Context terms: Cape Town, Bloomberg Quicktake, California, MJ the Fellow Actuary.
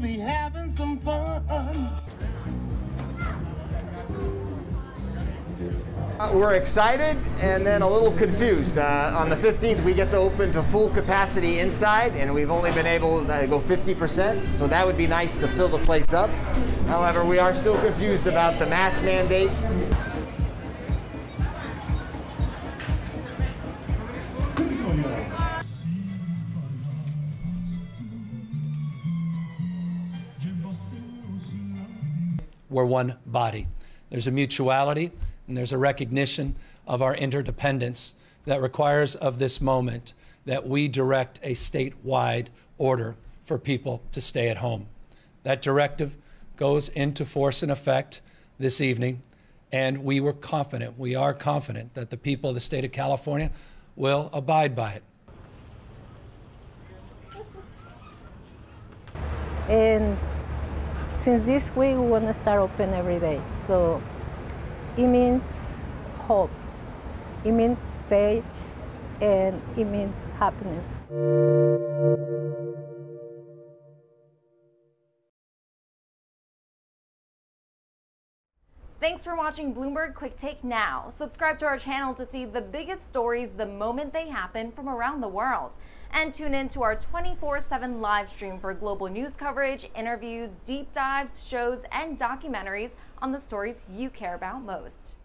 we'll be having some fun. We're excited and then a little confused. On the 15th, we get to open to full capacity inside, and we've only been able to go 50%, so that would be nice to fill the place up. However, we are still confused about the mask mandate. We're one body. There's a mutuality. And there's a recognition of our interdependence that requires of this moment that we direct a statewide order for people to stay at home. That directive goes into force and effect this evening, and we are confident that the people of the state of California will abide by it. And since this week, we want to start open every day, so it means hope, it means faith, and it means happiness. Thanks for watching Bloomberg Quick Take Now. Subscribe to our channel to see the biggest stories the moment they happen from around the world. And tune in to our 24/7 live stream for global news coverage, interviews, deep dives, shows, and documentaries on the stories you care about most.